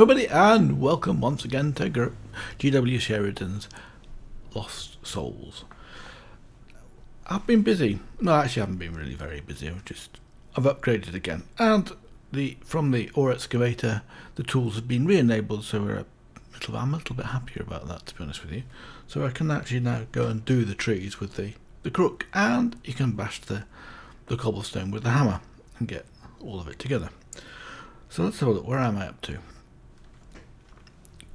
everybody, and welcome once again to GW Sheridan's Lost Souls. I've been busy. No, actually I haven't been really very busy. I've upgraded again, and from the ore excavator the tools have been re-enabled, so I'm a little bit happier about that, to be honest with you. So I can actually now go and do the trees with the crook, and you can bash the cobblestone with the hammer and get all of it together. So let's have a look. Where am I up to?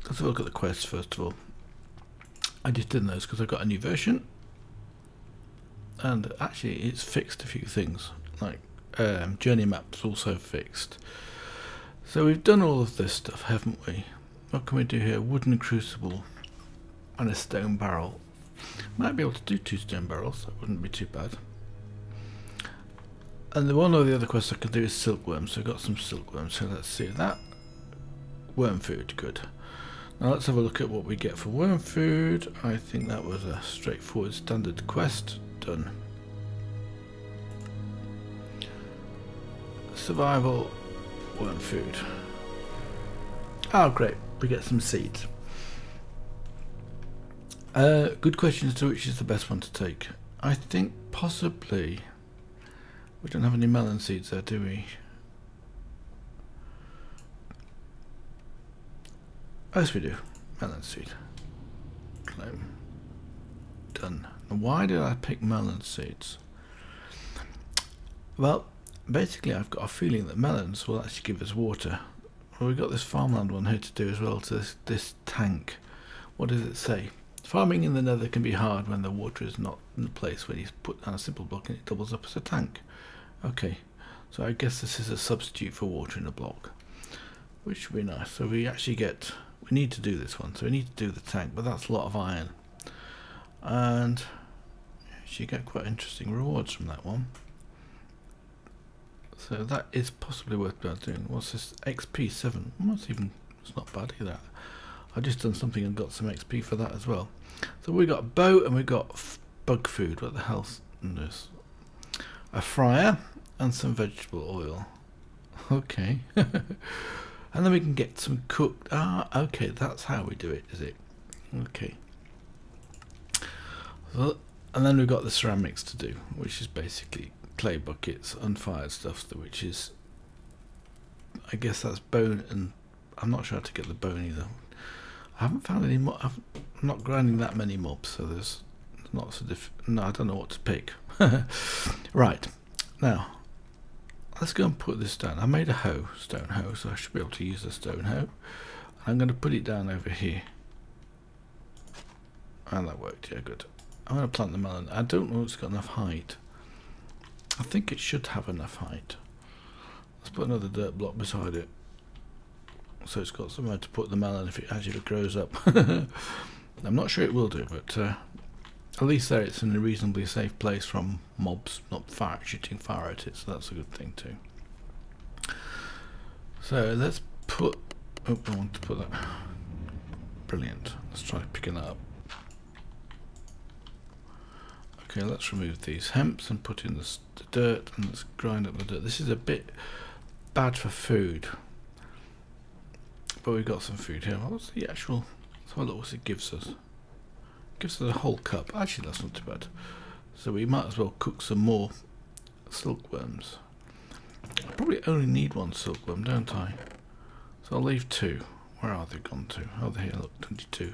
Let's have a look at the quests first of all. I just did those because I got a new version, and actually it's fixed a few things, like journey maps also fixed. So we've done all of this stuff, haven't we? What can we do here? Wooden crucible and a stone barrel. Might be able to do 2 stone barrels. That wouldn't be too bad. And the one or the other quest I can do is silkworms, so I've got some silkworms, so let's see that. Worm food, good. Now let's have a look at what we get for worm food. I think that was a straightforward standard quest, done. Survival, worm food. Oh great, we get some seeds. Good question as to which is the best one to take. I think possibly... we don't have any melon seeds there, do we? Yes, we do. Melon seed. Claim. Done. Now, why did I pick melon seeds? Well, basically, I've got a feeling that melons will actually give us water. Well, we've got this farmland one here to do as well, to this tank. What does it say? Farming in the Nether can be hard when the water is not in the place. When you put down a simple block and it doubles up as a tank. Okay, so I guess this is a substitute for water in a block, which would be nice. So we actually get, we need to do this one, so we need to do the tank, but that's a lot of iron, and you get quite interesting rewards from that one, so that is possibly worth doing. What's this? XP 7. Well, it's not bad either. I've just done something and got some XP for that as well. So we got a bow and we got bug food. What the hell's this? A fryer and some vegetable oil. Okay. And then we can get some cooked. Ah, okay, that's how we do it, is it? Okay. So, and then we've got the ceramics to do, which is basically clay buckets, unfired stuff, which is, I guess that's bone, and I'm not sure how to get the bone either. I haven't found any more. I'm not grinding that many mobs, so there's not so no, I don't know what to pick. Right, now let's go and put this down. I made a hoe, stone hoe, so I should be able to use the stone hoe. I'm going to put it down over here, and that worked. Yeah, good. I'm going to plant the melon. I don't know if it's got enough height. I think it should have enough height. Let's put another dirt block beside it, so it's got somewhere to put the melon if it actually grows up. I'm not sure it will do, but at least there it's in a reasonably safe place from mobs not shooting fire at it, so that's a good thing too. So let's put, oh, I want to put that, brilliant, let's try picking that up. Okay, let's remove these hemps and put in the dirt, and let's grind up the dirt. This is a bit bad for food, but we've got some food here. What's the actual, let's have a look what it gives us. It gives us a whole cup. Actually, that's not too bad. So we might as well cook some more silkworms. I probably only need one silkworm, don't I? So I'll leave 2. Where are they gone to? Oh, they're here, look, 22.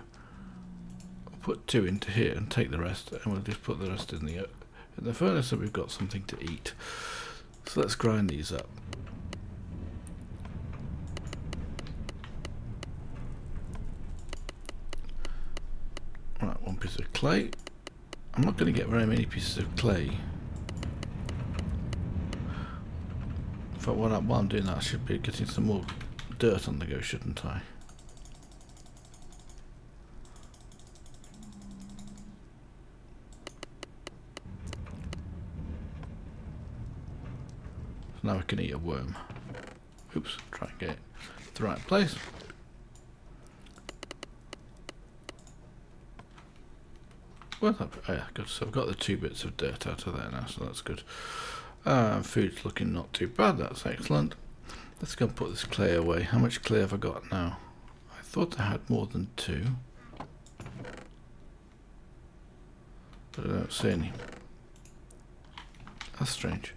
I'll put 2 into here and take the rest, and we'll just put the rest in the furnace, so we've got something to eat. So let's grind these up. Right, 1 piece of clay. I'm not going to get very many pieces of clay. In fact, while I'm doing that, I should be getting some more dirt on the go, shouldn't I? So now I can eat a worm. Oops, try and get it to the right place. Well, oh yeah, good. So I've got the 2 bits of dirt out of there now, so that's good. Food's looking not too bad, that's excellent. Let's go and put this clay away. How much clay have I got now? I thought I had more than two, but I don't see any. That's strange.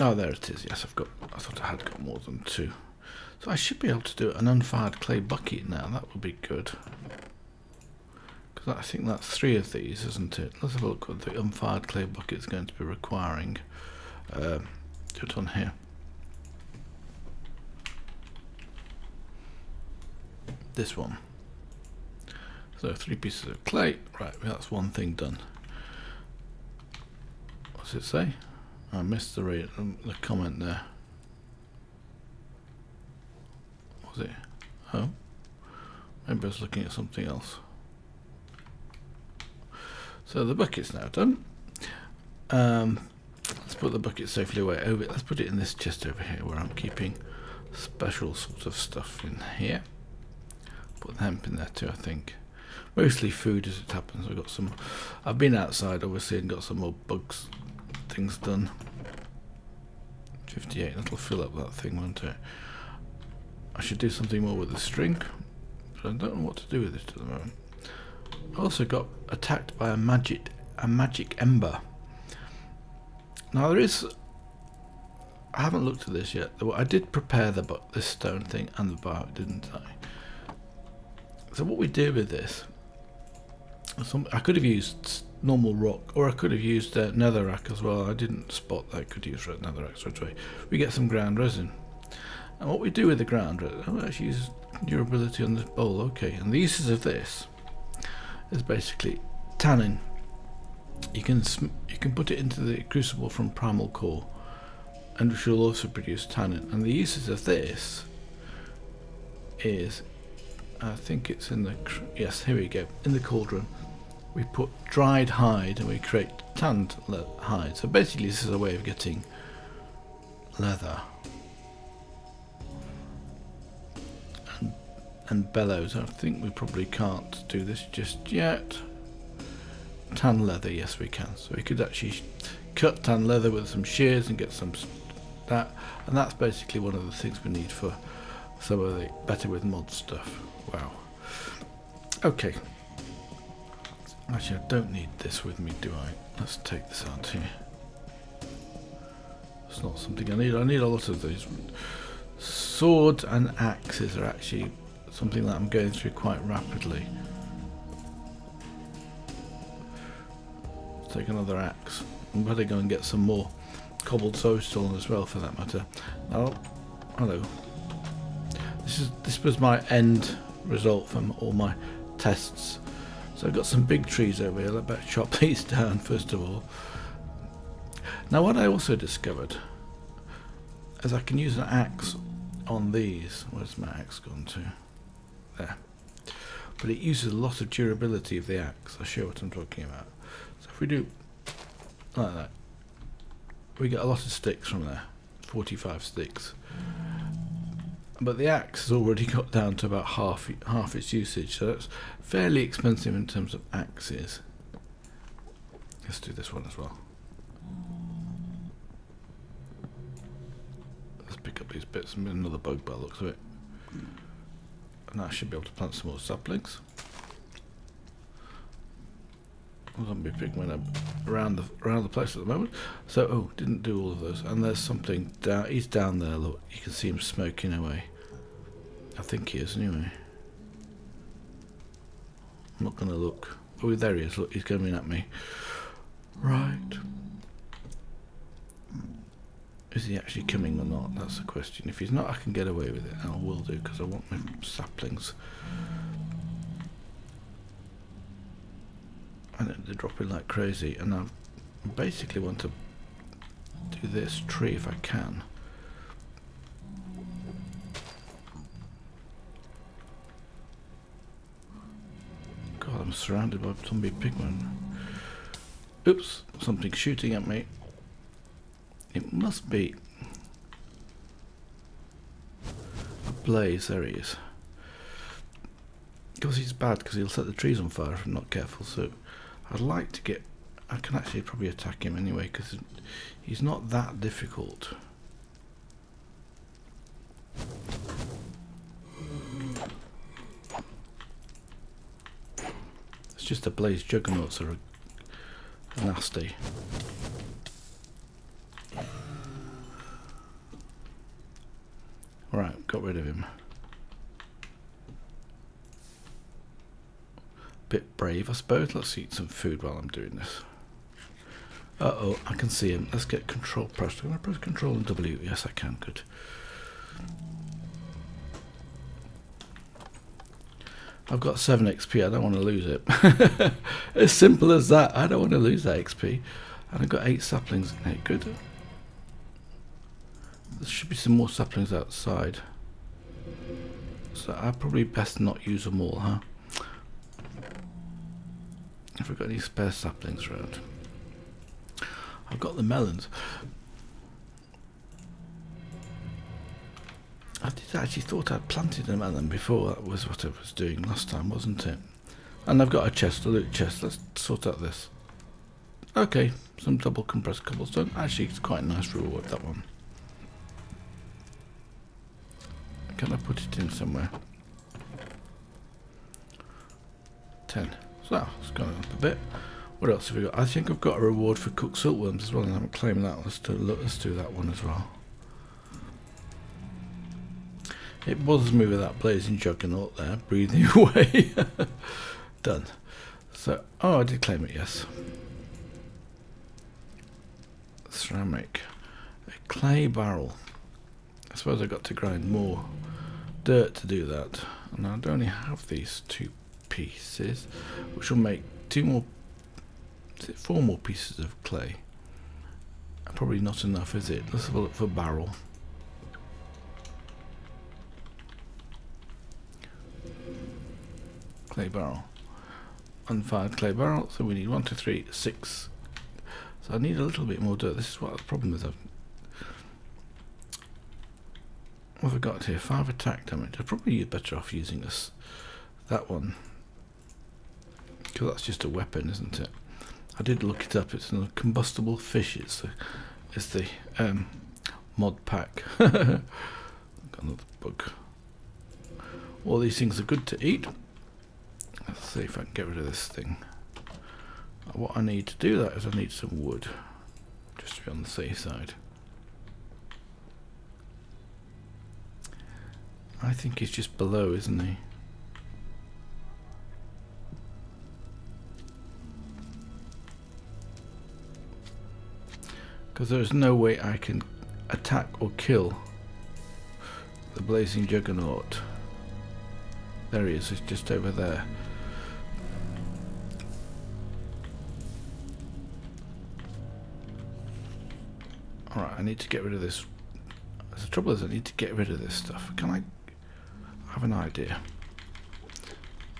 Oh, there it is. Yes, I've got, I thought I had got more than two. So I should be able to do an unfired clay bucket now. That would be good. Because I think that's three of these, isn't it? Let's have a look what the unfired clay bucket is going to be requiring. Do it on here. This one. So three pieces of clay. Right, well, that's one thing done. What's it say? I missed the comment there. Was it? Oh, maybe I was looking at something else. So the bucket's now done. Let's put the bucket safely away. Over. Let's put it in this chest over here, where I'm keeping special sort of stuff in here. Put the hemp in there too, I think. Mostly food, as it happens. I've got some. I've been outside, obviously, and got some more bugs. Things done. 58. That'll fill up that thing, won't it? I should do something more with the string, but I don't know what to do with it at the moment. I also got attacked by a magic ember. Now there is. I haven't looked at this yet. I did prepare this stone thing and the bark, didn't I? So what we do with this? I could have used normal rock, or I could have used netherrack as well. I didn't spot that I could use netherrack straight away. We get some ground resin, and what we do with the ground resin, oh, let's use durability on this bowl, okay. And the uses of this is basically tannin. You can put it into the crucible from Primal Core, and which will also produce tannin. And the uses of this is, I think it's in the, yes, here we go, in the cauldron. We put dried hide and we create tanned hide. So basically this is a way of getting leather and bellows. I think we probably can't do this just yet. Tan leather, yes we can. So we could actually cut tan leather with some shears and get some that. And that's basically one of the things we need for some of the Better with Mod stuff. Wow. Okay. Actually, I don't need this with me, do I? Let's take this out here. It's not something I need. I need a lot of these. Swords and axes are actually something that I'm going through quite rapidly. Let's take another axe. I'm better go and get some more cobbled soulstone as well, for that matter. Oh, hello. This was my end result from all my tests. So I've got some big trees over here. I better chop these down first of all. Now what I also discovered is I can use an axe on these. Where's my axe gone to? There. But it uses a lot of durability of the axe. I'll show you what I'm talking about. So if we do like that, we get a lot of sticks from there. 45 sticks. But the axe has already got down to about half its usage, so that's fairly expensive in terms of axes. Let's do this one as well. Let's pick up these bits and another bug by the looks of it. And I should be able to plant some more saplings. I'm going to be picking one up around the place at the moment. So, oh, didn't do all of those. And there's something down. He's down there. Look, you can see him smoking away. I think he is anyway. I'm not going to look. Oh, there he is. Look, he's coming at me. Right. Is he actually coming or not? That's the question. If he's not, I can get away with it. And I will do, because I want my saplings. And they're dropping like crazy, and I basically want to do this tree if I can. God, I'm surrounded by zombie pigmen. Oops, something's shooting at me. It must be a blaze. There he is. Because he's bad, because he'll set the trees on fire if I'm not careful. So I'd like to get, I can actually probably attack him anyway, because he's not that difficult. It's just the blaze juggernauts are nasty. Right, got rid of him. Bit brave, I suppose. Let's eat some food while I'm doing this. Uh-oh, I can see him. Let's get control pressed. Can I press control and W? Yes, I can. Good. I've got 7 XP. I don't want to lose it. As simple as that. I don't want to lose that XP. And I've got 8 saplings in it. Good. There should be some more saplings outside. So I probably best not use them all, huh? Have we got any spare saplings around? I've got the melons. I did actually thought I'd planted a melon before. That was what I was doing last time, wasn't it? And I've got a chest, a loot chest. Let's sort out this. Okay, some double compressed cobblestone. Actually, it's quite a nice reward, that one. Can I put it in somewhere? 10. So it's gone up a bit. What else have we got? I think I've got a reward for cooked saltworms as well, and I'm claiming that. Let's do that one as well. It bothers me with that blazing juggernaut there, breathing away. Done. So, oh, I did claim it, yes. Ceramic. A clay barrel. I suppose I've got to grind more dirt to do that. And I only have these 2 pieces, which will make 2 more. Is it 4 more pieces of clay? Probably not enough, is it? Let's have a look for barrel. Clay barrel. Unfired clay barrel, so we need 1, 2, 3, 6. So I need a little bit more dirt. This is what the problem is. What have I got here? 5 attack damage. I'd probably be better off using this, that one. Because that's just a weapon, isn't it? I did look it up. It's a combustible fish. It's the mod pack. Got another bug. All these things are good to eat. Let's see if I can get rid of this thing. What I need to do that is I need some wood, just to be on the safe side. I think he's just below, isn't he? Because there's no way I can attack or kill the blazing juggernaut. There he is, it's just over there. Alright, I need to get rid of this. The trouble is I need to get rid of this stuff. Can I have an idea?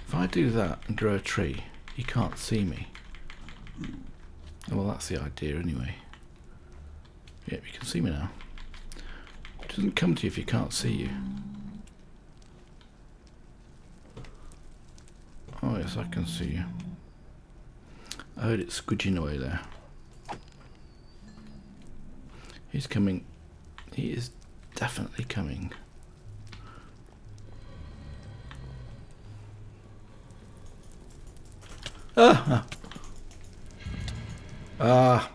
If I do that and grow a tree, you can't see me. Well, that's the idea anyway. Yep, you can see me now. It doesn't come to you if you can't see you. Oh yes, I can see you. I heard it squidging away there. He's coming. He is definitely coming. Ah! Ah!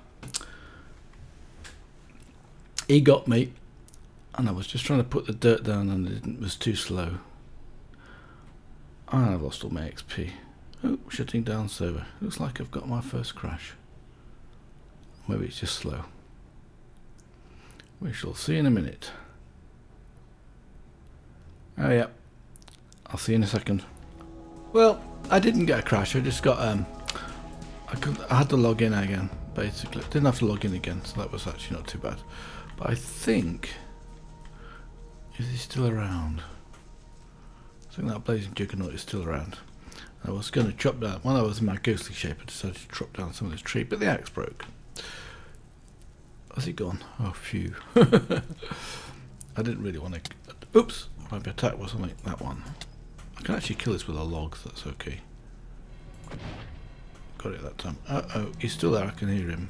He got me, and I was just trying to put the dirt down and it was too slow. And I've lost all my XP. Oh, shutting down server. Looks like I've got my first crash. Maybe it's just slow. We shall see in a minute. Oh yeah, I'll see you in a second. Well, I didn't get a crash. I just got I had to log in again. Basically, didn't have to log in again, so that was actually not too bad. But I think, is he still around? I think that blazing juggernaut is still around. I was going to chop down, when I was in my ghostly shape, I decided to chop down some of this tree, but the axe broke. Has he gone? Oh, phew. I didn't really want to, oops, maybe attack was something, that one. I can actually kill this with a log, so that's okay. Got it that time. Uh-oh, he's still there, I can hear him.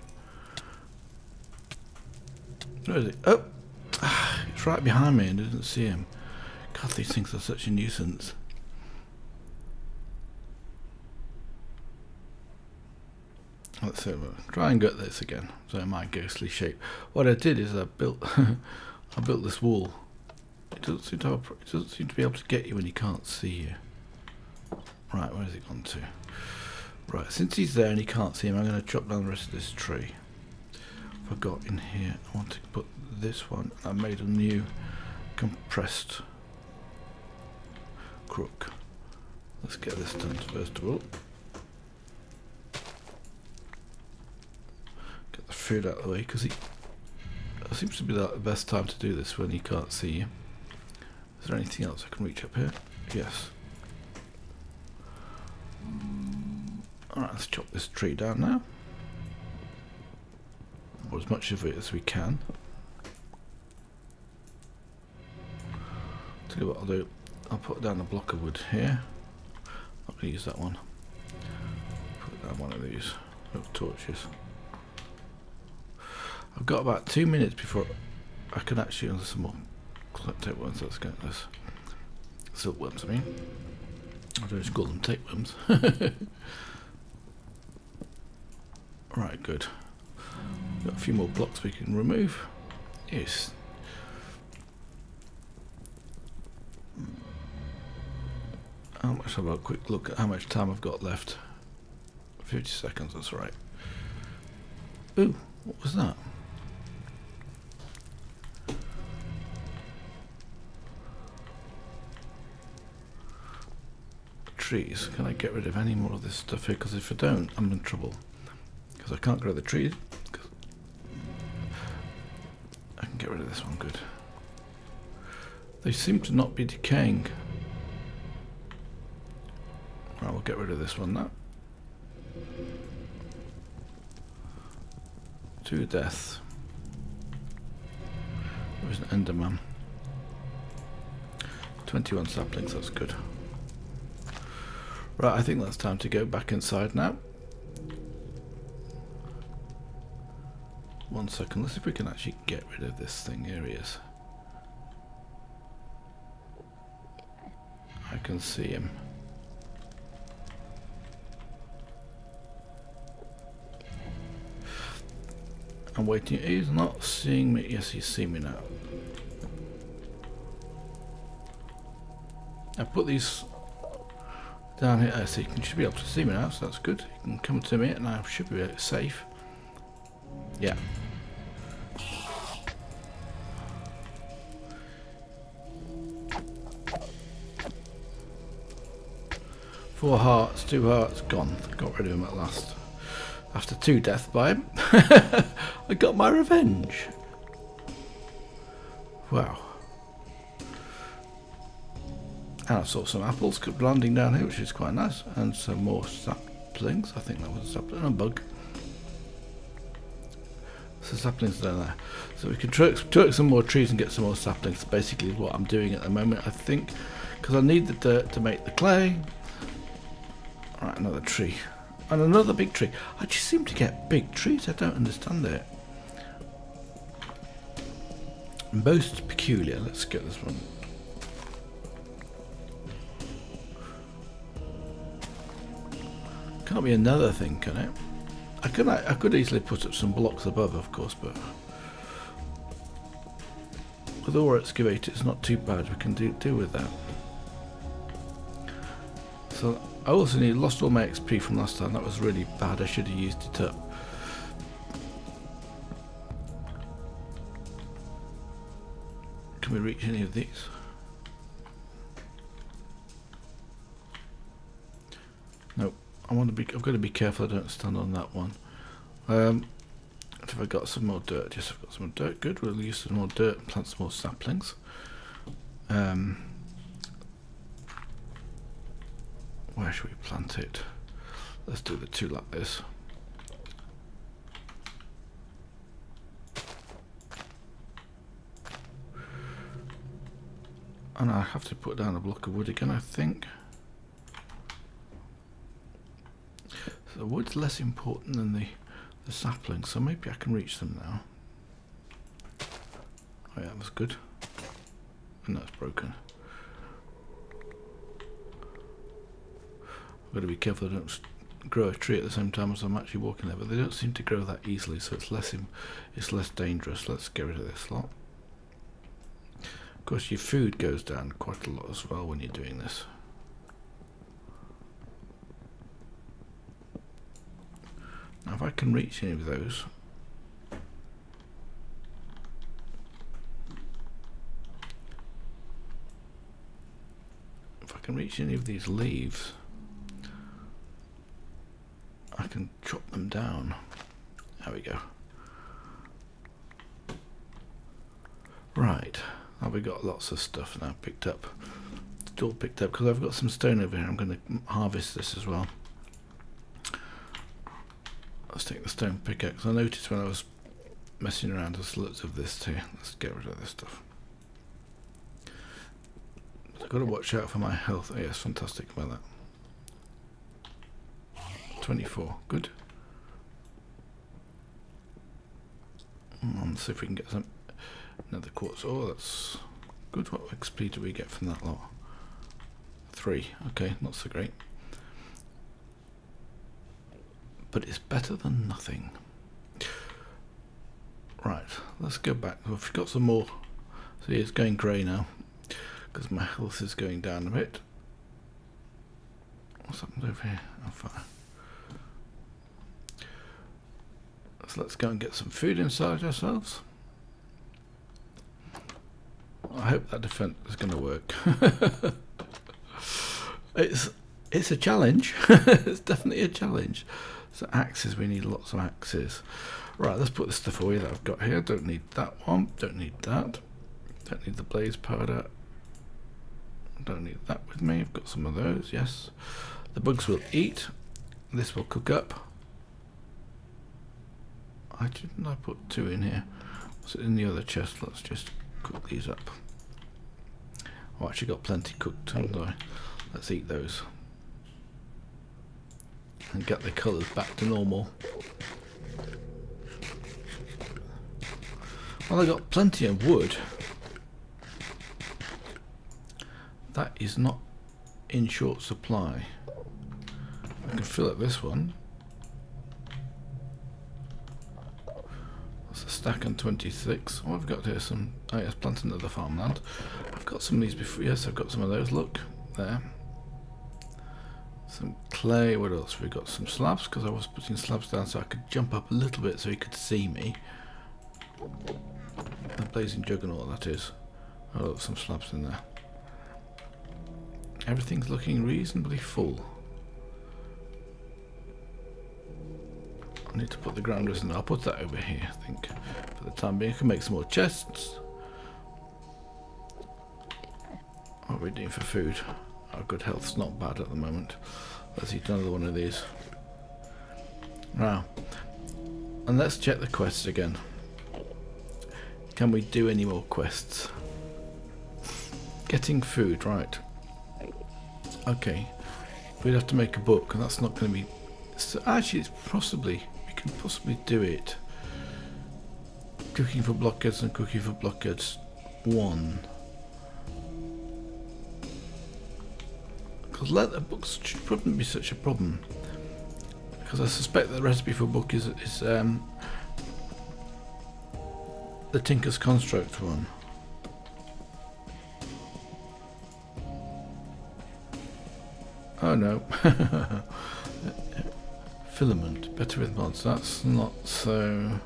Where is he? Oh! It's It's right behind me and I didn't see him. God, these things are such a nuisance. Let's have a try and get this again. So my ghostly shape. What I did is I built I built this wall. It doesn't seem to be able to get you when he can't see you. Right, where's it gone to? Right, since he's there and he can't see him, I'm going to chop down the rest of this tree. Forgot in here. I want to put this one. I made a new compressed crook. Let's get this done first of all. Get the food out of the way because it seems to be the best time to do this when he can't see you. Is there anything else I can reach up here? Yes. Alright, let's chop this tree down now. Or as much of it as we can. I'll tell you what I'll do. I'll put down a block of wood here. I'm going to use that one. Put down one of these little torches. I've got about 2 minutes before I can actually answer some more tapeworms. Let's get this. Silkworms, I mean. I don't just call them tapeworms. Right, good. Got a few more blocks we can remove. Yes. Let's have a quick look at how much time I've got left. 50 seconds, that's right. Ooh, what was that? Trees. Can I get rid of any more of this stuff here? Because if I don't, I'm in trouble. Because I can't grow the trees. I can get rid of this one, good. They seem to not be decaying. Right, we'll get rid of this one now. To death. There's an enderman. 21 saplings, that's good. Right, I think that's time to go back inside now. 1 second, let's see if we can actually get rid of this thing. Here he is. I can see him. I'm waiting. He's not seeing me. Yes, he's seeing me now. I put these down here. I see. He should be able to see me now, so that's good. He can come to me and I should be safe. Yeah. Four hearts, 2 hearts, gone. Got rid of him at last. After 2 deaths by him, I got my revenge. Wow. And I saw some apples landing down here, which is quite nice. And some more saplings. I think that was a sapling and a bug. So saplings down there. So we can twerk some more trees and get some more saplings. Basically what I'm doing at the moment, I think. Because I need the dirt to make the clay. Alright, another tree. And another big tree. I just seem to get big trees. I don't understand it. Most peculiar. Let's get this one. Can't be another thing, can it? I could easily put up some blocks above, of course, but with our excavator, it's not too bad. We can deal with that. So. I also lost all my XP from last time. That was really bad. I should have used it up. Can we reach any of these? No. I've got to be careful. I don't stand on that one. Have I got some more dirt? Yes, I've got some more dirt. Good. We'll use some more dirt and plant some more saplings. Where should we plant it? Let's do the two like this. And I have to put down a block of wood again, I think. So the wood's less important than the saplings, so maybe I can reach them now. Oh yeah, that was good. broken, that's broken. I've got to be careful I don't grow a tree at the same time as I'm actually walking there, but they don't seem to grow that easily, so it's less dangerous. Let's get rid of this lot. Of course your food goes down quite a lot as well when you're doing this. Now if I can reach any of those. If I can reach any of these leaves, I can chop them down. There we go. Right, now we've got lots of stuff now picked up. It's all picked up because I've got some stone over here. I'm going to harvest this as well. Let's take the stone pickaxe. I noticed when I was messing around there's lots of this too. Let's get rid of this stuff. I've got to watch out for my health. Oh, yes, fantastic about that. 24, good. Let's see if we can get some another quartz. Oh, that's good. What XP do we get from that lot? 3. Okay, not so great, but it's better than nothing. Right, let's go back. We've got some more. See, it's going grey now because my health is going down a bit. What's happened over here? I'm fine. So let's go and get some food inside ourselves. I hope that defense is going to work. It's a challenge. It's definitely a challenge. So axes, we need lots of axes. Right, let's put the stuff away that I've got here. Don't need that one. Don't need that. Don't need the blaze powder. Don't need that with me. I've got some of those. Yes, the bugs will eat. This will cook up. I didn't. I put 2 in here. What's in the other chest? Let's just cook these up. Oh, I actually got plenty cooked, haven't I? Let's eat those and get the colours back to normal. Well, I got plenty of wood. That is not in short supply. I can fill up this one. Stack on 26. Oh, I've got here some. Oh, yes, plant another farmland. I've got some of these before. Yes, I've got some of those. Look there. Some clay. What else? We've got some slabs because I was putting slabs down so I could jump up a little bit so he could see me. The blazing juggernaut, that is. Oh, look, some slabs in there. Everything's looking reasonably full. I need to put the ground resin. I'll put that over here, I think, for the time being. I can make some more chests. What are we doing for food? Our good health's not bad at the moment. Let's eat another one of these. Now, and let's check the quests again. Can we do any more quests? Getting food, right. Okay. We'd have to make a book, and that's not going to be... So actually, it's possibly... We can possibly do it. Cooking for blockheads and cooking for blockheads 1. Because leather books shouldn't be such a problem. Because I suspect the recipe for a book is the Tinker's Construct one. Oh no. Filament, Better with Mods, that's not so...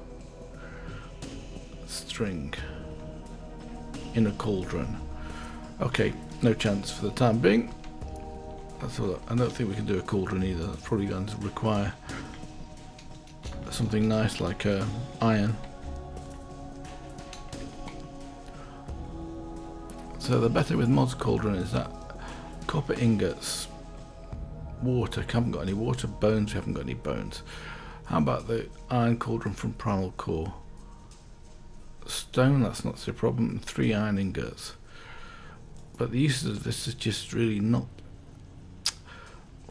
String. In a cauldron. Okay, no chance for the time being. That's all. I don't think we can do a cauldron either. That's probably going to require something nice like iron. So the Better with Mods cauldron is that copper ingots, water. I haven't got any water. Bones. We haven't got any bones. How about the iron cauldron from Primal Core? Stone. That's not so problem. 3 iron ingots. But the uses of this is just really not.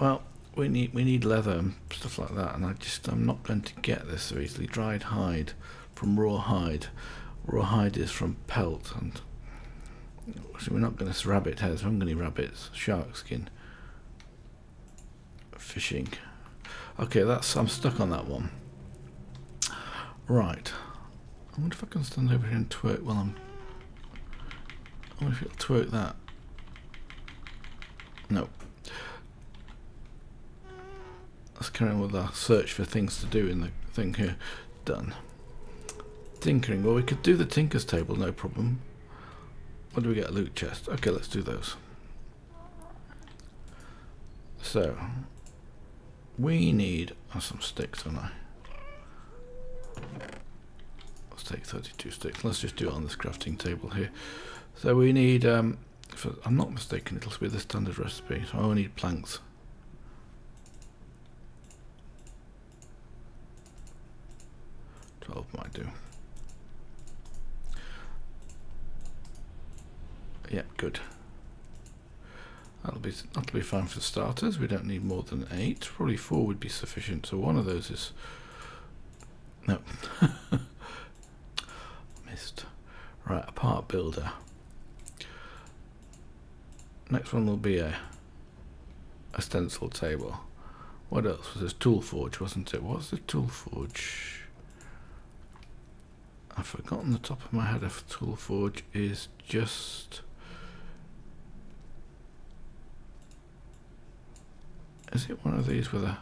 Well, we need leather and stuff like that, and I'm not going to get this so easily. Dried hide from raw hide. Raw hide is from pelt, and So we're not going to rabbit heads, we're not going to rabbits. Shark skin. Fishing. Okay, that's, I'm stuck on that one. Right. I wonder if I can stand over here and twerk while I'm... I wonder if it'll twerk that. No. Let's carry on with our search for things to do in the thing here. Done. Tinkering. Well, we could do the Tinker's table, no problem. What do we get? A loot chest. Okay, let's do those. So, we need some sticks, don't I? Let's take 32 sticks. Let's just do it on this crafting table here. So we need, if I'm not mistaken, it'll be the standard recipe. So I only need planks. Might do. Yep, good. That'll be fine for starters. We don't need more than 8. Probably 4 would be sufficient. So one of those is no. Missed. Right, a part builder. Next one will be a stencil table. What else was this? Tool forge, wasn't it? What's the tool forge? I've forgotten the top of my head if tool forge is just... Is it one of these with a...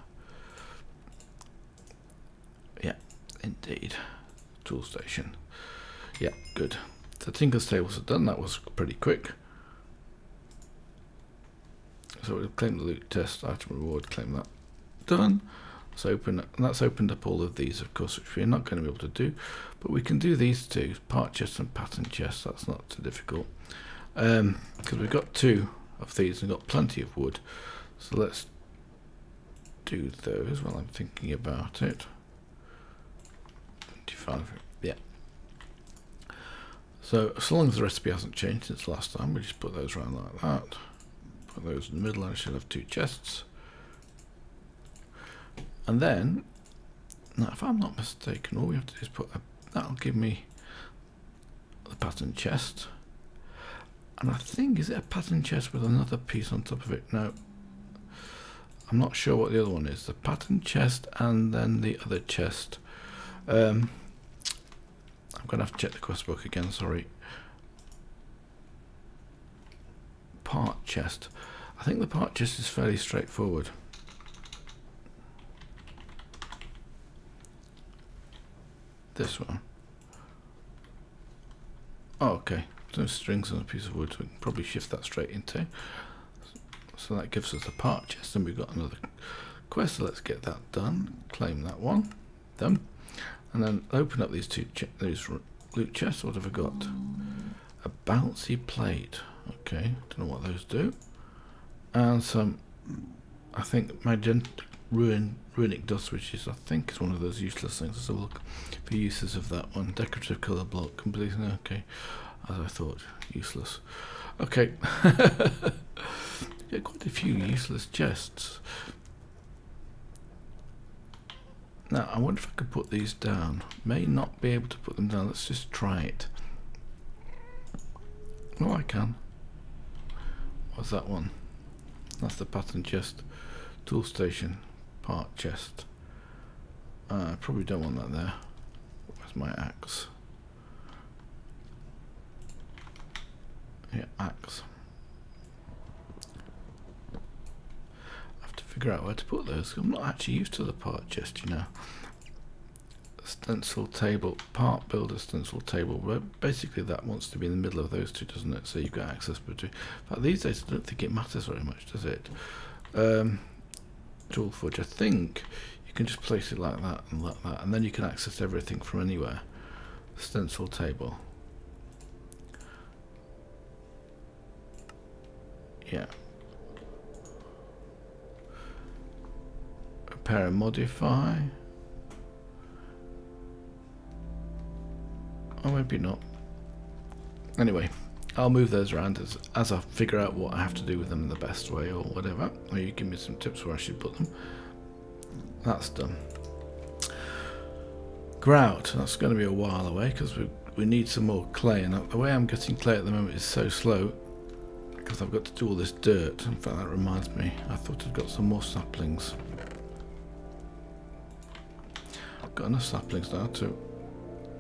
Yeah, indeed. Tool station. Yeah, good. The Tinker's tables are done. That was pretty quick. So we'll claim the loot test, item reward, claim that. Done. Let's open, and that's opened up all of these, of course, which we're not going to be able to do, but we can do these two, part chest and pattern chest. That's not too difficult, because we've got 2 of these and got plenty of wood. So let's do those while I'm thinking about it. 25, yeah. So long as the recipe hasn't changed since last time, we just put those around like that. Put those in the middle, and I should have 2 chests. And then, now if I'm not mistaken, all we have to do is put that'll give me the pattern chest. And I think, is it a pattern chest with another piece on top of it? No, I'm not sure what the other one is. The pattern chest and then the other chest. I'm going to have to check the quest book again, sorry. Part chest. I think the part chest is fairly straightforward. This one. Oh, okay. Some strings and a piece of wood, so we can probably shift that straight into. So that gives us the part chest, and we've got another quest. So let's get that done. Claim that one. Done. And then open up these these loot chests. What have I got? A bouncy plate. Okay. Don't know what those do. And some, I think, magenta runic dust, which is, I think, is one of those useless things. Let's have a look for uses of that one. Decorative colour block, completely okay, as I thought, useless. Okay, yeah, quite a few useless chests. Now, I wonder if I could put these down. May not be able to put them down. Let's just try it. Oh, I can. What's that one? That's the pattern chest. Tool station, part chest. I probably don't want that there. Where's my axe? Yeah, axe. I have to figure out where to put those. I'm not actually used to the part chest, you know. Stencil table, part builder, stencil table. Well, basically that wants to be in the middle of those two, doesn't it? So you've got access between. But these days I don't think it matters very much, does it? Tool forge, I think you can just place it like that, and then you can access everything from anywhere. Stencil table. Yeah. Repair and modify. Oh, maybe not. Anyway. I'll move those around as I figure out what I have to do with them in the best way or whatever. Or you give me some tips where I should put them. That's done. Grout. That's going to be a while away because we've we need some more clay, and the way I'm getting clay at the moment is so slow because I've got to do all this dirt. In fact, that reminds me, I thought I'd got some more saplings. I've got enough saplings now to...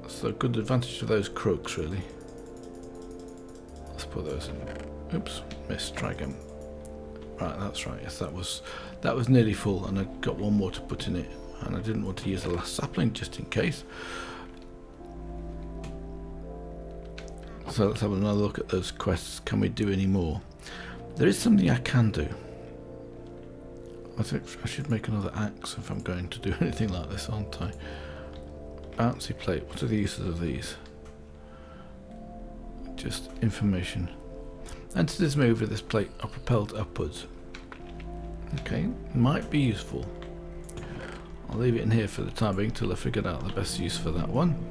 that's a good advantage to those crooks, really. Let's put those in. Oops, missed, try again. Right, that's right, yes, that was nearly full, and I've got one more to put in it, and I didn't want to use the last sapling just in case. So let's have another look at those quests. Can we do any more? There is something I can do. I think I should make another axe if I'm going to do anything like this, aren't I? Bouncy plate. What are the uses of these? Just information. Enter this move with this plate are propelled upwards. Okay, might be useful. I'll leave it in here for the time being till I figured out the best use for that one.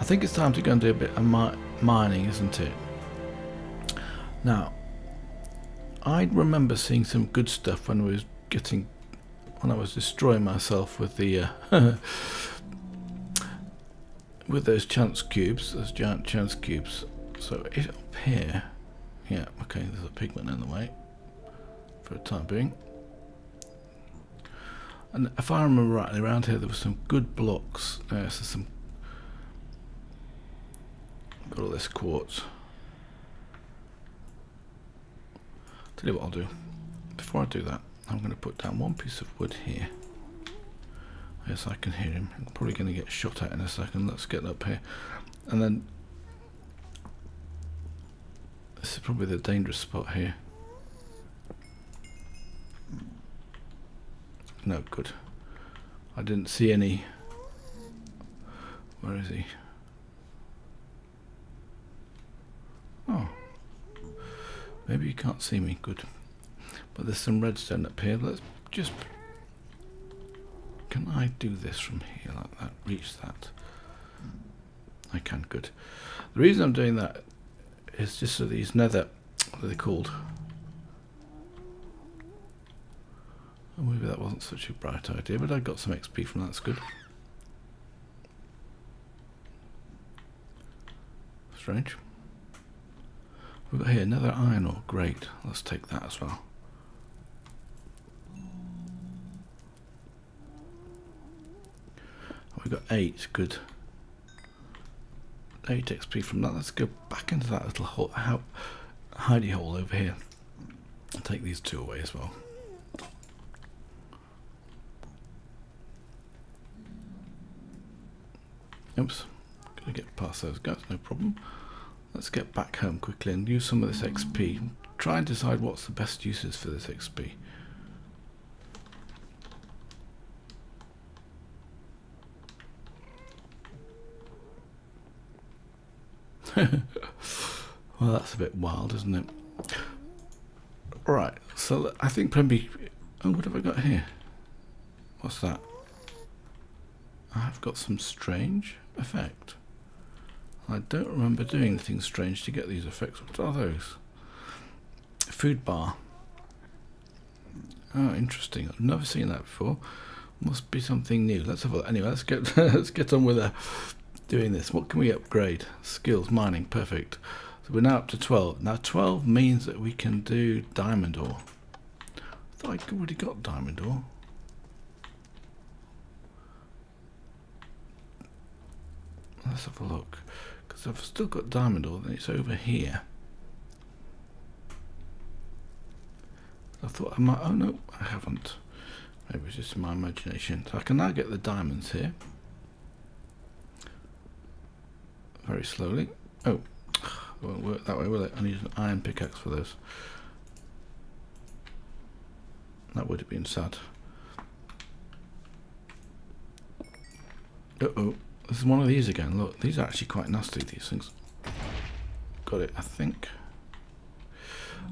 I think it's time to go and do a bit of mining, isn't it? Now, I remember seeing some good stuff when I was destroying myself with the with those chance cubes, those giant chance cubes. So it's up here. Yeah, okay, there's a pigment in the way for the time being. And if I remember rightly, around here there were some good blocks. So some. Got all this quartz. Tell you what I'll do. Before I do that, I'm going to put down one piece of wood here. Yes, I can hear him. I'm probably going to get shot at in a second. Let's get up here. And then... this is probably the dangerous spot here. No, good. I didn't see any... where is he? Oh, maybe you can't see me, good. But there's some redstone up here. Let's just... can I do this from here like that? Reach that? I can, good. The reason I'm doing that is just so these nether... what are they called? Oh, maybe that wasn't such a bright idea, but I got some XP from that, that's good. Strange. We've got here another iron ore, great. Let's take that as well. We've got 8, good. 8 XP from that. Let's go back into that little hole, hidey hole over here. I'll take these two away as well. Oops, gonna get past those guys, no problem. Let's get back home quickly and use some of this XP. Try and decide what's the best uses for this XP. Well, that's a bit wild, isn't it? Right, so I think probably... oh, what have I got here? What's that? I've got some strange effect. I don't remember doing anything strange to get these effects. What are those? Food bar. Oh, interesting. I've never seen that before. Must be something new. Let's have a look. Anyway, let's get on with doing this. What can we upgrade? Skills, mining, perfect. So we're now up to 12. Now 12 means that we can do diamond ore. I thought I'd already got diamond ore. Let's have a look. Because I've still got diamond ore, then it's over here. I thought I might... oh no, I haven't. Maybe it's just my imagination. So I can now get the diamonds here. Very slowly. Oh, it won't work that way, will it? I need an iron pickaxe for this. That would have been sad. Uh-oh. This is one of these again. Look, these are actually quite nasty, these things. Got it, I think.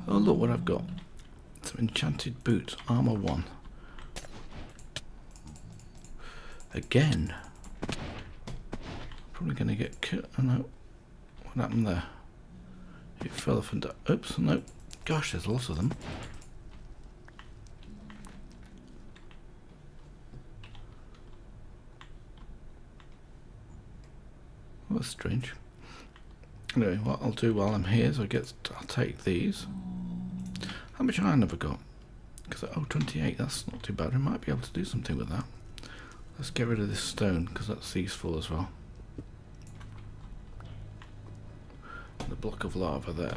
Oh, look what I've got. Some enchanted boots. Armor 1. Again. Probably going to get killed. Oh, no. What happened there? It fell off and died. Oops, no. Gosh, there's lots of them. was strange. Anyway, what I'll do while I'm here is I'll take these. How much iron have I got? Because, oh, 28, that's not too bad. I might be able to do something with that. Let's get rid of this stone, because that's useful as well. The block of lava there.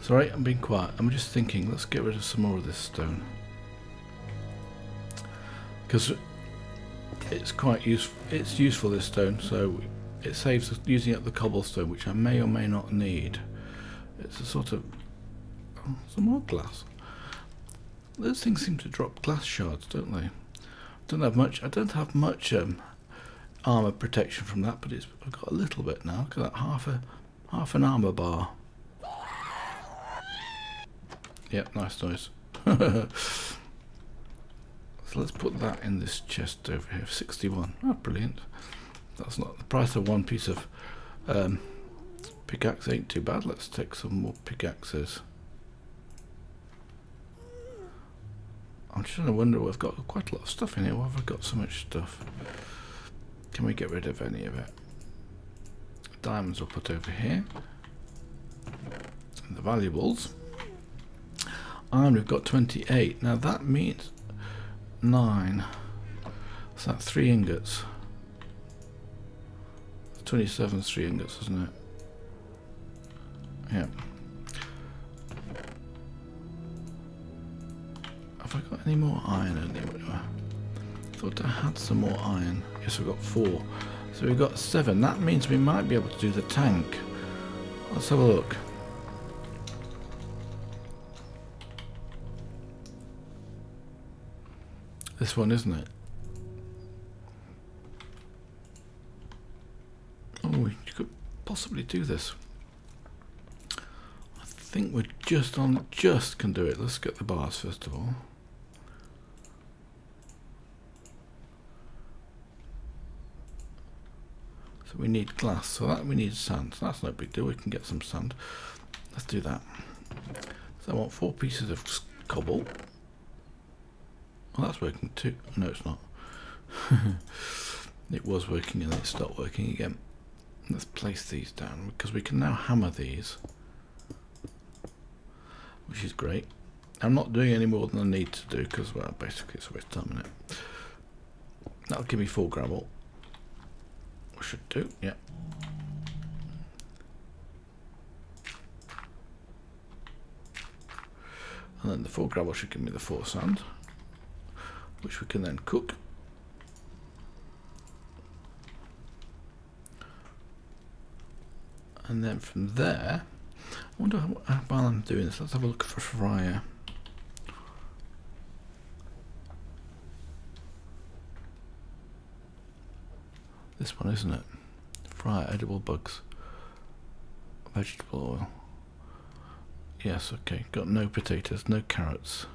Sorry, I'm being quiet. I'm just thinking, let's get rid of some more of this stone. Because it's quite useful. It's useful, this stone, so it saves us using up the cobblestone, which I may or may not need. It's a sort of... Oh, some more glass. Those things seem to drop glass shards, don't they? I don't have much armor protection from that, but it's, I've got a little bit now. Got like half an armor bar. Yep, nice noise. So let's put that in this chest over here. 61. Oh, brilliant. That's not the price of one piece of pickaxe. Ain't too bad. Let's take some more pickaxes. I'm just trying to wonder. I've got quite a lot of stuff in here. Why have I got so much stuff? Can we get rid of any of it? Diamonds we'll put over here. And the valuables. Iron, we've got 28. Now that means 9. So that's 3 ingots. 27 is 3 ingots, isn't it? Yeah. Have I got any more iron anywhere? I thought I had some more iron. Yes, we've got 4. So we've got 7. That means we might be able to do the tank. Let's have a look. This one, isn't it? Oh, you could possibly do this. I think we're just can do it. Let's get the bars first of all. So we need glass, so that we need sand. So that's no big deal, we can get some sand. Let's do that. So I want 4 pieces of cobble. Well, that's working too. No, it's not. It was working and then it stopped working again. Let's place these down because we can now hammer these, which is great. I'm not doing any more than I need to do because, well, basically it's a waste of time, isn't it? That'll give me 4 gravel. I should do, yeah. And then the 4 gravel should give me the 4 sand, which we can then cook. And then from there, I wonder how, while I'm doing this, let's have a look for fryer. This one, isn't it? Fryer, edible bugs, vegetable oil. Yes, okay, got no potatoes, no carrots,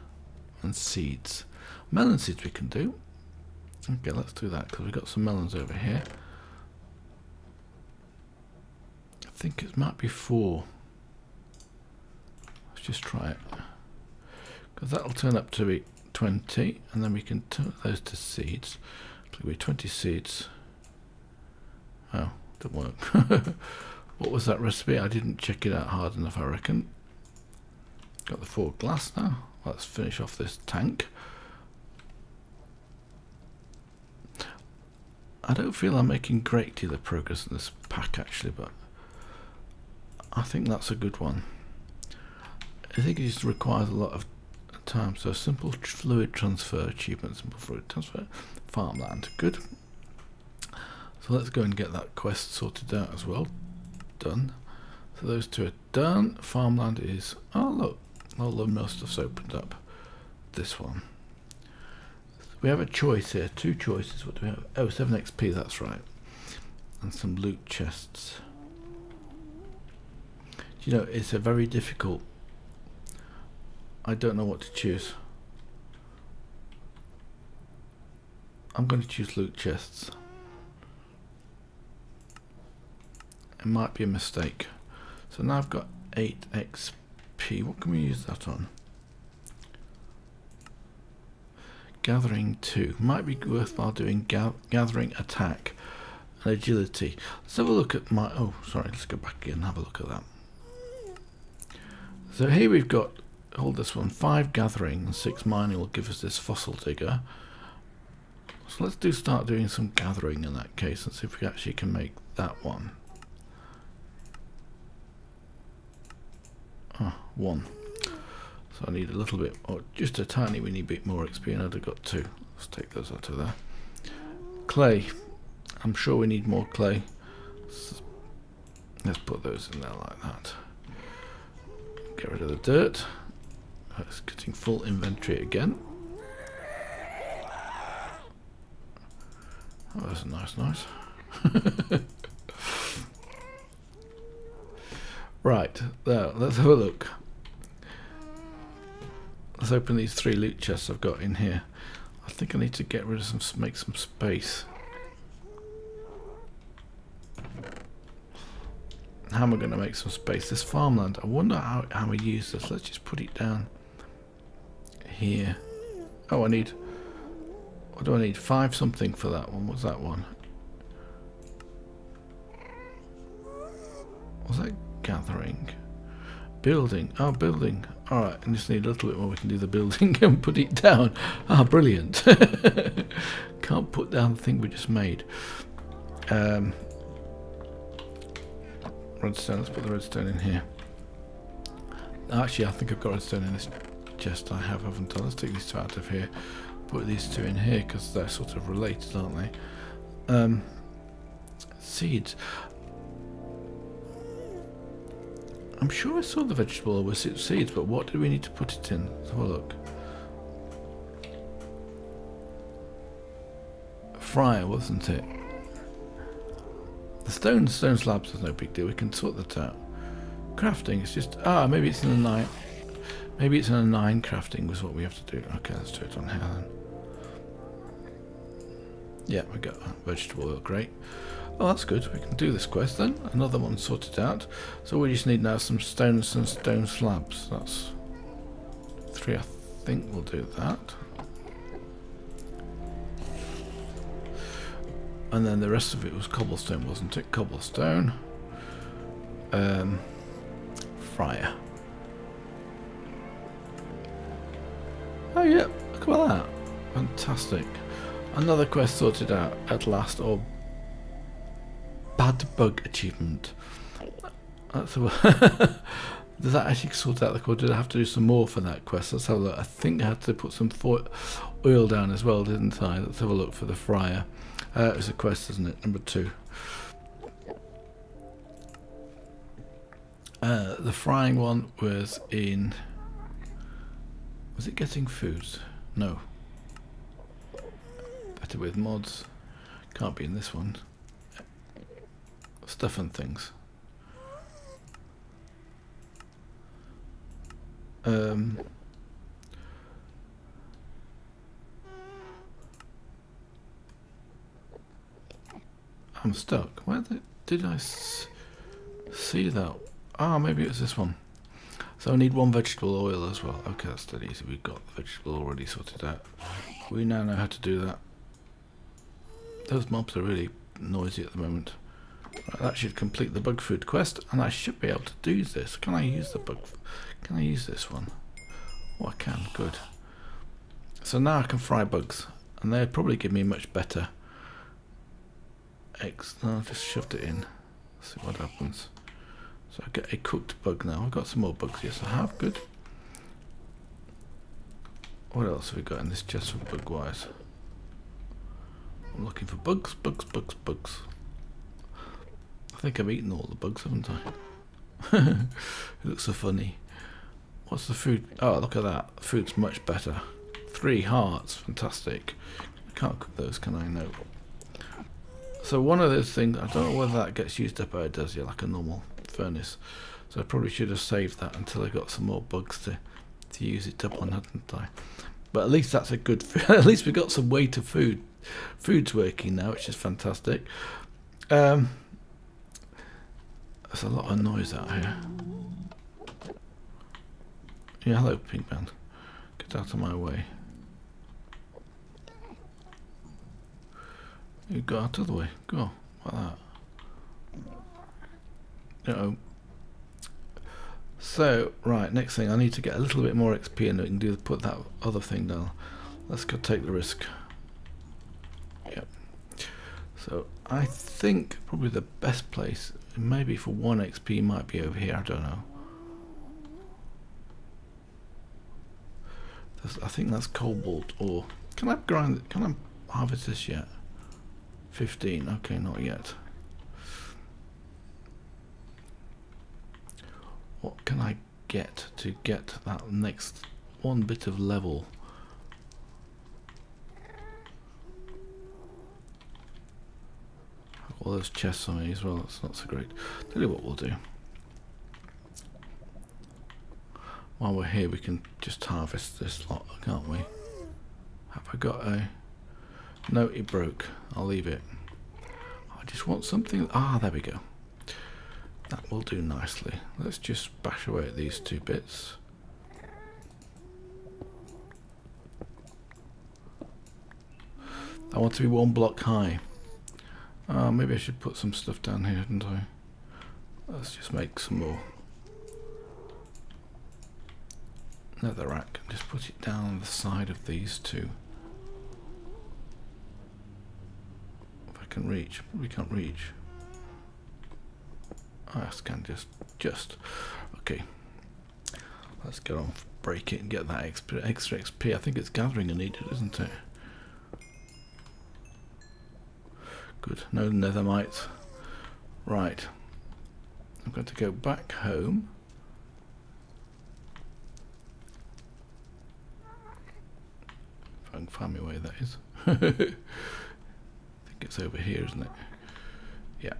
and seeds. Melon seeds we can do. Okay, let's do that because we've got some melons over here. I think it might be 4. Let's just try it because that'll turn up to be 20, and then we can turn those to seeds. It'll be 20 seeds. Oh, didn't work. What was that recipe? I didn't check it out hard enough, I reckon. Got the 4 glass now. Let's finish off this tank. I don't feel I'm making a great deal of progress in this pack actually, but I think that's a good one. I think it just requires a lot of time. So simple fluid transfer achievement, simple fluid transfer, farmland, good. So let's go and get that quest sorted out as well. Done. So those two are done. Farmland is, oh look, all the most stuff's opened up. This one. We have a choice here, 2 choices. What do we have? Oh, 7 XP, that's right. And some loot chests. You know, it's a very difficult. I don't know what to choose. I'm going to choose loot chests. It might be a mistake. So now I've got 8 XP. What can we use that on? Gathering 2. Might be worthwhile doing gathering, attack, and agility. Let's have a look at my... Oh, sorry. Let's go back again and have a look at that. So here we've got... Hold this one. 5 gathering and 6 mining will give us this fossil digger. So let's start doing some gathering in that case and see if we actually can make that one. Ah, 1. So I need a little bit, or just a tiny weeny bit more XP, and I'd have got 2. Let's take those out of there. Clay. I'm sure we need more clay. Let's put those in there like that. Get rid of the dirt. That's getting full inventory again. Oh, that's a nice. Right, there, let's have a look. Let's open these 3 loot chests I've got in here. I think I need to get rid of some, make some space. How am I going to make some space? This farmland, I wonder how we use this. Let's just put it down here. Oh, I need... What do I need? 5 something for that one. What's that one? Was that gathering? Building. Oh, building. Alright, I just need a little bit more. We can do the building and put it down. Ah, brilliant. Can't put down the thing we just made. Redstone, let's put the redstone in here. Actually, I think I've got redstone in this chest. I have, haven't I? Let's take these 2 out of here. Put these 2 in here because they're sort of related, aren't they? Seeds. I'm sure I saw the vegetable oil with seeds, but what do we need to put it in? Let's have a look. Fryer, wasn't it? The stone slabs is no big deal. We can sort that out. Crafting, it's just maybe it's in a 9. Maybe it's in a 9 crafting was what we have to do. Okay, let's do it on here then. Yeah, we got vegetable oil, great. Oh, that's good. We can do this quest then. Another one sorted out. So we just need now some stones and stone slabs. That's 3. I think we'll do that. And then the rest of it was cobblestone, wasn't it? Cobblestone. Fryer. Oh, yeah. Look at that. Fantastic. Another quest sorted out at last, or bad bug achievement. That's Does that actually sort out the quest? Did I have to do some more for that quest? Let's have a look. I think I had to put some oil down as well, didn't I? Let's have a look for the fryer. It was a quest, isn't it? Number 2. The frying one was in... Was it getting foods? No. Better with mods. Can't be in this one. Stuff and things. I'm stuck. Where did I see that? Ah, maybe it was this one. So I need 1 vegetable oil as well. Okay, that's dead easy. We've got the vegetable already sorted out. We now know how to do that. Those mobs are really noisy at the moment. Right, that should complete the bug food quest, and I should be able to do this. Can I use the bug? Can I use this one? Oh, I can. Good. So now I can fry bugs, and they'd probably give me much better. No, I just shoved it in. Let's see what happens. So I get a cooked bug now. I've got some more bugs. Yes, I have. Good. What else have we got in this chest for bug-wise? I'm looking for bugs. I think I've eaten all the bugs, haven't I? It looks so funny. What's the food? Oh, look at that. The food's much better. 3 hearts. Fantastic. I can't cook those, can I? No. So one of those things, I don't know whether that gets used up or it does, yeah, like a normal furnace. So I probably should have saved that until I got some more bugs to use it up on, hadn't I? But at least that's a good, at least we got some way to food. Food's working now, which is fantastic. There's a lot of noise out here. Yeah, hello, Pinkman. Get out of my way. You go out the other way. Go. Like that. Uh-oh. So, right, next thing, I need to get a little bit more XP and we can do put that other thing down. Let's go take the risk. Yep. So, I think probably the best place, maybe for 1 XP, might be over here, I don't know. I think that's cobalt ore. Can I grind? Can I harvest this yet? 15. Okay, not yet. What can I get to get that next one bit of level? I've got all those chests on me as well. That's not so great. Tell you what we'll do. While we're here, we can just harvest this lot, can't we? Have I got a... No, it broke. I'll leave it. I just want something... Ah, there we go. That will do nicely. Let's just bash away at these 2 bits. I want to be 1 block high. Maybe I should put some stuff down here, shouldn't I? Let's just make some more. Nether rack, just put it down the side of these 2. If I can reach, we can't reach. I can just, okay. Let's get on, break it and get that extra XP. I think it's gathering I need it, isn't it? Good, no nether mites. Right, I'm going to go back home. I can find my way, that is. I think it's over here, isn't it? Yeah.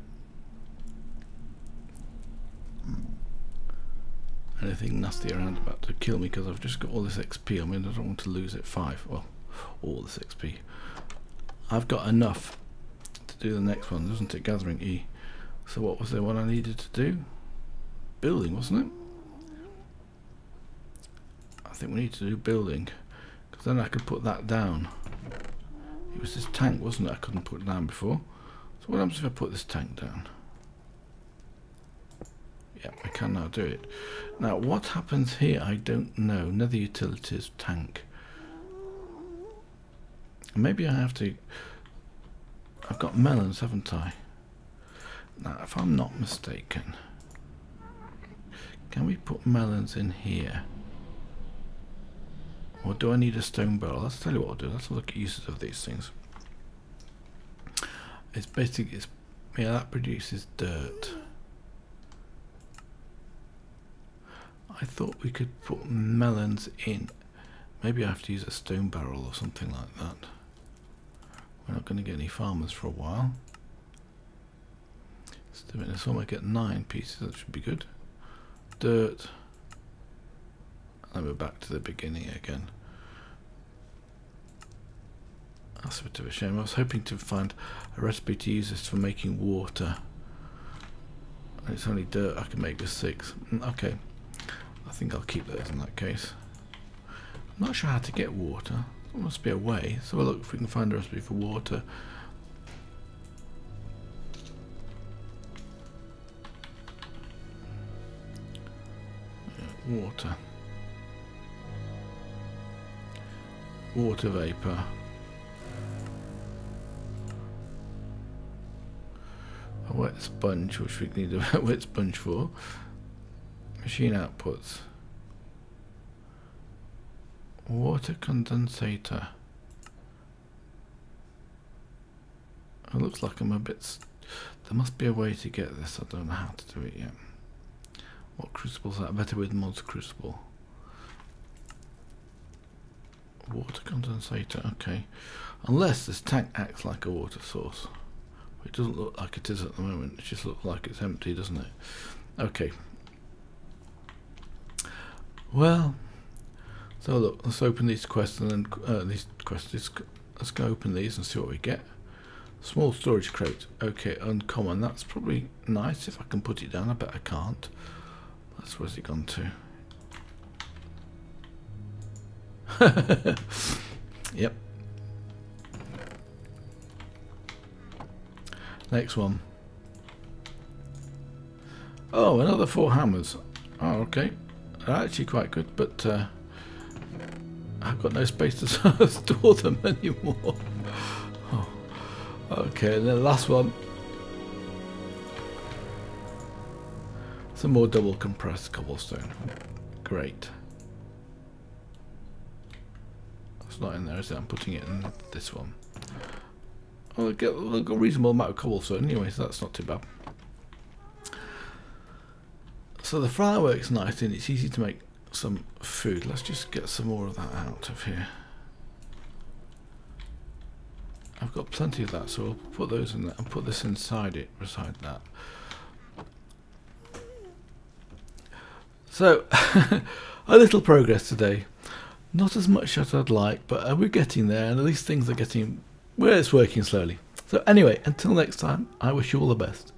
Anything nasty around about to kill me because I've just got all this XP. I mean, I don't want to lose it. 5. Well, all this XP. I've got enough to do the next one, doesn't it? Gathering E. So what was the one I needed to do? Building, wasn't it? I think we need to do building. Then I could put that down. It was this tank, wasn't it? I couldn't put it down before. So what happens if I put this tank down? Yeah, I can now do it. Now what happens here, I don't know. Nether utilities tank. Maybe I have to... I've got melons, haven't I? Now if I'm not mistaken, can we put melons in here? Or do I need a stone barrel? Let's tell you what I'll do. Let's look at uses of these things. It's basically, it's, yeah, that produces dirt. I thought we could put melons in. Maybe I have to use a stone barrel or something like that. We're not going to get any farmers for a while. Just a minute, so I might get 9 pieces. That should be good. Dirt. And we're back to the beginning again. That's a bit of a shame. I was hoping to find a recipe to use this for making water. And it's only dirt I can make with 6. Okay. I think I'll keep those in that case. I'm not sure how to get water. There must be a way. So we'll look if we can find a recipe for water. Yeah, water. Water vapour. A wet sponge, which we need a wet sponge for. Machine outputs. Water condensator. It looks like I'm a bit... There must be a way to get this. I don't know how to do it yet. What crucible's that? Better with Mods crucible. Water condensator, okay. Unless this tank acts like a water source. It doesn't look like it is at the moment. It just looks like it's empty, doesn't it? Okay. Well, so look, let's open these quests and then let's go open these and see what we get. Small storage crate. Okay, uncommon. That's probably nice if I can put it down. I bet I can't. That's where's it gone to? Yep. Next one. Oh, another 4 hammers. Oh, okay. They're actually quite good, but I've got no space to store them anymore. Oh. Okay, and then the last one. Some more double compressed cobblestone. Great. It's not in there, is it? I'm putting it in this one. Well, I get a reasonable amount of cobblestone anyway, so that's not too bad. So the fireworks nice and it's easy to make some food. Let's just get some more of that out of here. I've got plenty of that, so I'll put those in there and put this inside it, beside that. So a little progress today. Not as much as I'd like, but we're getting there, and at least things are getting, well, it's working slowly. So anyway, until next time, I wish you all the best.